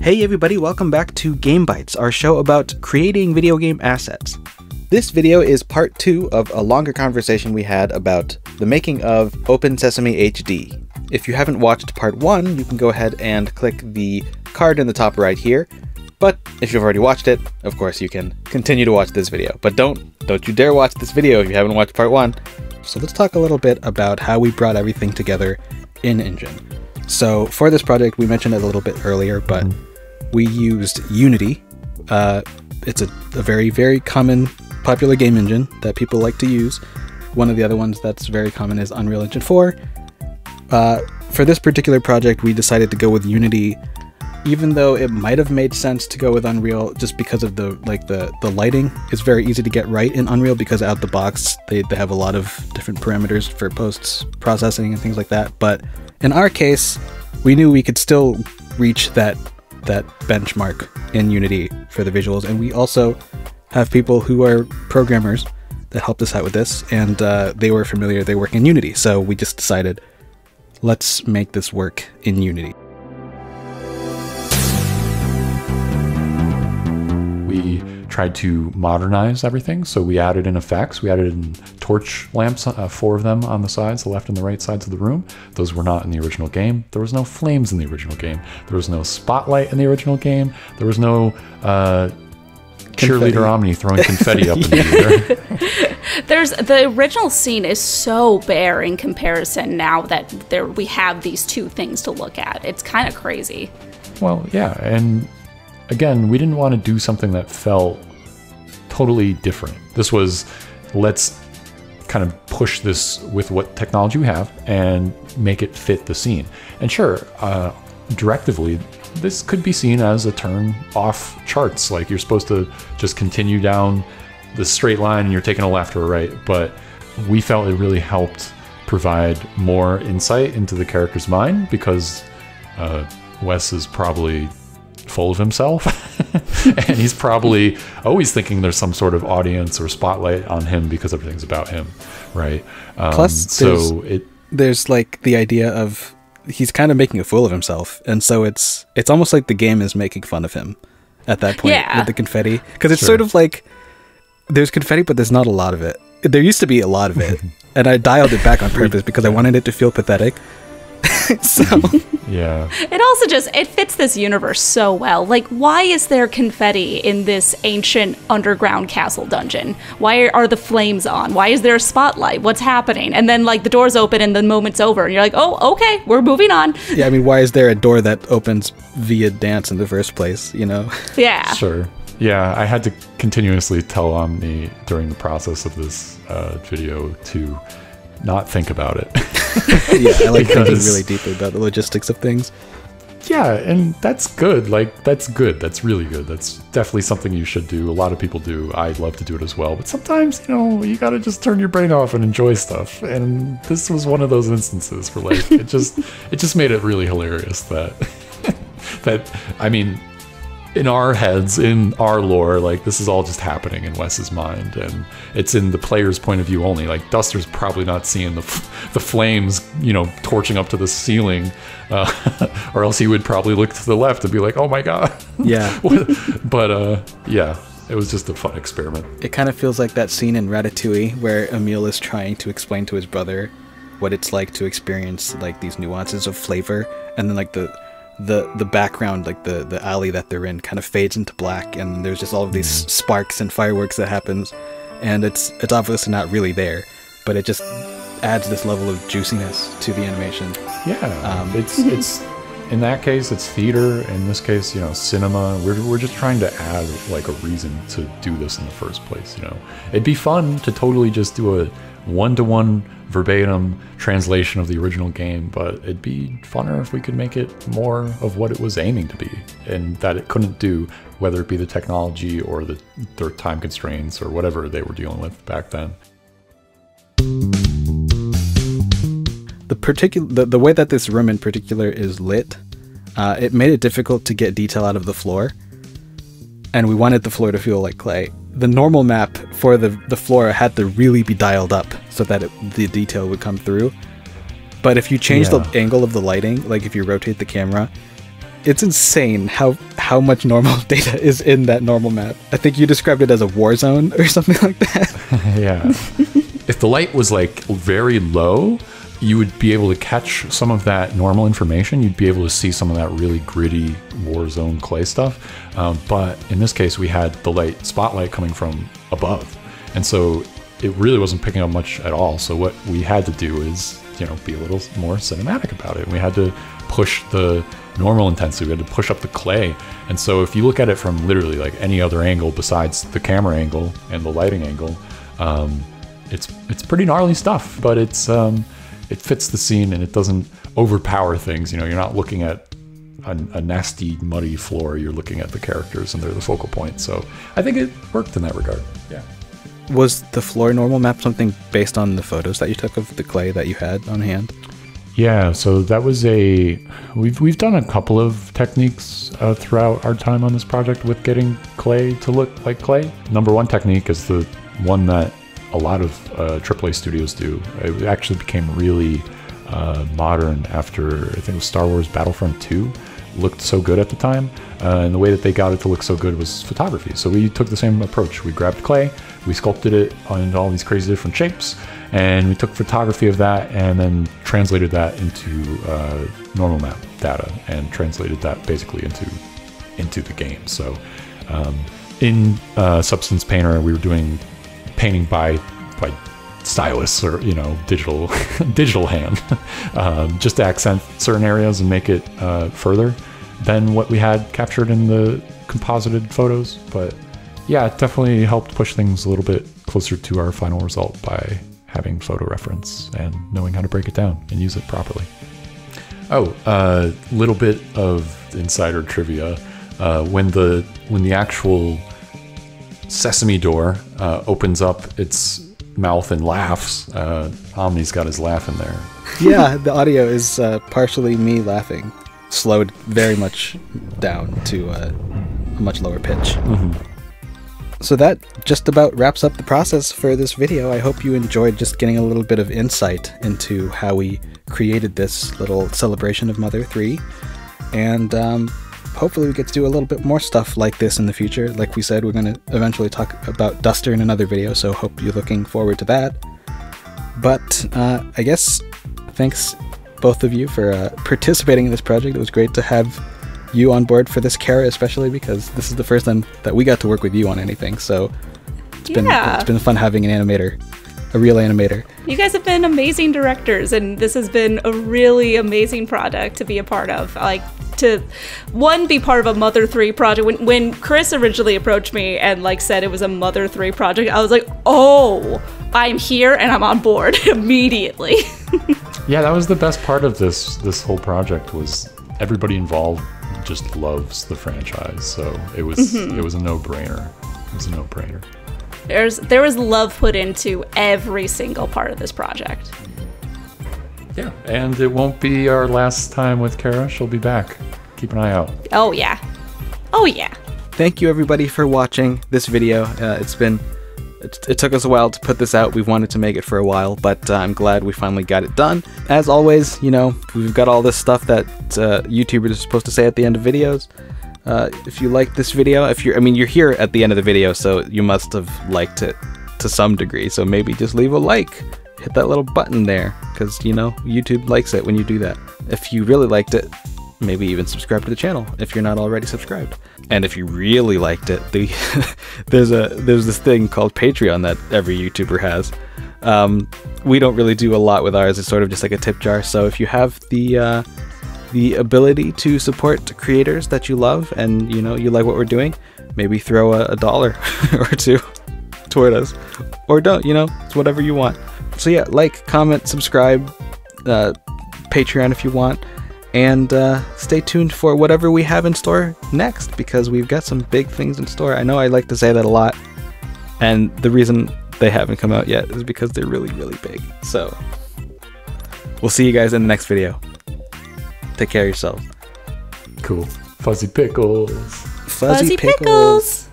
Hey everybody, welcome back to Game Bytes, our show about creating video game assets. This video is part 2 of a longer conversation we had about the making of Open Sesame HD. If you haven't watched part 1, you can go ahead and click the card in the top right here. But if you've already watched it, of course you can continue to watch this video. But don't you dare watch this video if you haven't watched part 1. So let's talk a little bit about how we brought everything together in Engine. So for this project, we mentioned it a little bit earlier, but we used Unity. It's a very, very common popular game engine that people like to use. One of the other ones that's very common is Unreal Engine 4. For this particular project, we decided to go with Unity, even though it might have made sense to go with Unreal just because of the lighting. It's very easy to get right in Unreal because out the box, they have a lot of different parameters for post-processing and things like that. But in our case, we knew we could still reach that benchmark in Unity for the visuals. And we also have people who are programmers that helped us out with this, and they were familiar, they work in Unity. So we just decided, let's make this work in Unity. We tried to modernize everything, so we added in effects. We added in torch lamps, 4 of them on the sides, the left and the right sides of the room. Those were not in the original game. There was no flames in the original game. There was no spotlight in the original game. There was no cheerleader Omni throwing confetti up in the air. The original scene is so bare in comparison now that we have these two things to look at. It's kind of crazy. Well, yeah, and again, we didn't want to do something that felt totally different. This was, let's kind of push this with what technology we have and make it fit the scene. And sure, directively, this could be seen as a turn off charts. Like you're supposed to just continue down the straight line and you're taking a left or a right. But we felt it really helped provide more insight into the character's mind because Wess is probably full of himself and he's probably always thinking there's some sort of audience or spotlight on him because everything's about him, right? Plus there's like the idea of he's kind of making a fool of himself, and so it's almost like the game is making fun of him at that point. Yeah. With the confetti, because it's sort of like there's confetti but there's not a lot of it. There used to be a lot of it and I dialed it back on purpose because I wanted it to feel pathetic. So yeah, it also just, it fits this universe so well. Like, why is there confetti in this ancient underground castle dungeon? Why are the flames on? Why is there a spotlight? What's happening? And then like the doors open and the moment's over and you're like, oh, okay, we're moving on. Yeah, I mean, why is there a door that opens via dance in the first place, you know? Yeah, sure. Yeah, I had to continuously tell Omni during the process of this video to not think about it. Yeah, I like thinking really deeply about the logistics of things. Yeah, and that's good. Like, that's good. That's really good. That's definitely something you should do. A lot of people do. I love to do it as well. But sometimes, you know, you gotta just turn your brain off and enjoy stuff. And this was one of those instances where, like, it just made it really hilarious that I mean, in our heads, in our lore, like, this is all just happening in Wess's mind, and it's in the player's point of view only. Like, Duster's probably not seeing the flames, you know, torching up to the ceiling, or else he would probably look to the left and be like, oh my god. Yeah. But yeah, it was just a fun experiment. It kind of feels like that scene in Ratatouille where Emile is trying to explain to his brother what it's like to experience, like, these nuances of flavor, and then like the background, like the alley that they're in, kind of fades into black, and there's just all of these sparks and fireworks that happens, and it's obviously not really there, but it just adds this level of juiciness to the animation. Yeah, it's in that case it's theater. In this case, you know, cinema. We're just trying to add like a reason to do this in the first place. You know, it'd be fun to totally just do a one-to-one verbatim translation of the original game, but it'd be funner if we could make it more of what it was aiming to be, and that it couldn't do, whether it be the technology or their time constraints or whatever they were dealing with back then. The way that this room in particular is lit, it made it difficult to get detail out of the floor, and we wanted the floor to feel like clay. The normal map for the floor had to really be dialed up so that the detail would come through. But if you change the angle of the lighting, like if you rotate the camera, it's insane how much normal data is in that normal map. I think you described it as a war zone or something like that. Yeah. If the light was like very low, you would be able to catch some of that normal information. You'd be able to see some of that really gritty war zone clay stuff. But in this case, we had the light spotlight coming from above. And so it really wasn't picking up much at all. So what we had to do is, you know, be a little more cinematic about it. We had to push the normal intensity, we had to push up the clay. And so if you look at it from literally like any other angle besides the camera angle and the lighting angle, it's pretty gnarly stuff, but it's it fits the scene and it doesn't overpower things. You know, you're not looking at a nasty muddy floor, you're looking at the characters and they're the focal point. So I think it worked in that regard. Yeah. Was the floor normal map something based on the photos that you took of the clay that you had on hand? Yeah, so that was we've done a couple of techniques throughout our time on this project with getting clay to look like clay. Number one technique is the one that a lot of AAA studios do. It actually became really modern after, I think it was Star Wars Battlefront II. Looked so good at the time, and the way that they got it to look so good was photography. So we took the same approach. We grabbed clay, we sculpted it into all these crazy different shapes, and we took photography of that and then translated that into normal map data and translated that basically into the game. So in Substance Painter, we were doing painting by stylus, or you know, digital hand, just to accent certain areas and make it further than what we had captured in the composited photos. But yeah, it definitely helped push things a little bit closer to our final result by having photo reference and knowing how to break it down and use it properly. Oh, little bit of insider trivia. When the actual sesame door opens up its mouth and laughs, Omni's got his laugh in there. Yeah, the audio is partially me laughing, slowed very much down to a much lower pitch. Mm-hmm. So that just about wraps up the process for this video. I hope you enjoyed just getting a little bit of insight into how we created this little celebration of Mother 3, and hopefully we get to do a little bit more stuff like this in the future. Like we said, we're going to eventually talk about Duster in another video, so hope you're looking forward to that. But I guess thanks both of you for participating in this project. It was great to have you on board for this, Cara, especially because this is the first time that we got to work with you on anything. So it's been fun having an animator, a real animator. You guys have been amazing directors, and this has been a really amazing project to be a part of. Like, to one, be part of a Mother 3 project. When Chris originally approached me and like said it was a Mother 3 project, I was like, oh, I'm here and I'm on board immediately. Yeah, that was the best part of this whole project, was everybody involved just loves the franchise. So it was it was a no-brainer. It was a no-brainer. There was love put into every single part of this project. Yeah, and it won't be our last time with Cara. She'll be back. Keep an eye out. Oh, yeah. Oh, yeah. Thank you, everybody, for watching this video. It took us a while to put this out. We've wanted to make it for a while, but I'm glad we finally got it done. As always, you know, we've got all this stuff that YouTubers are supposed to say at the end of videos. If you liked this video, I mean, you're here at the end of the video, so you must have liked it to some degree. So maybe just leave a like. Hit that little button there, because, you know, YouTube likes it when you do that. If you really liked it, maybe even subscribe to the channel if you're not already subscribed. And if you really liked it, there's this thing called Patreon that every YouTuber has. We don't really do a lot with ours. It's sort of just like a tip jar. So if you have the ability to support creators that you love and, you know, you like what we're doing, maybe throw a dollar or two toward us, or don't, you know, it's whatever you want. So yeah, like, comment, subscribe, Patreon if you want, and stay tuned for whatever we have in store next, because we've got some big things in store. I know I like to say that a lot, and the reason they haven't come out yet is because they're really, really big. So we'll see you guys in the next video. Take care of yourselves. Cool. Fuzzy pickles. Fuzzy pickles.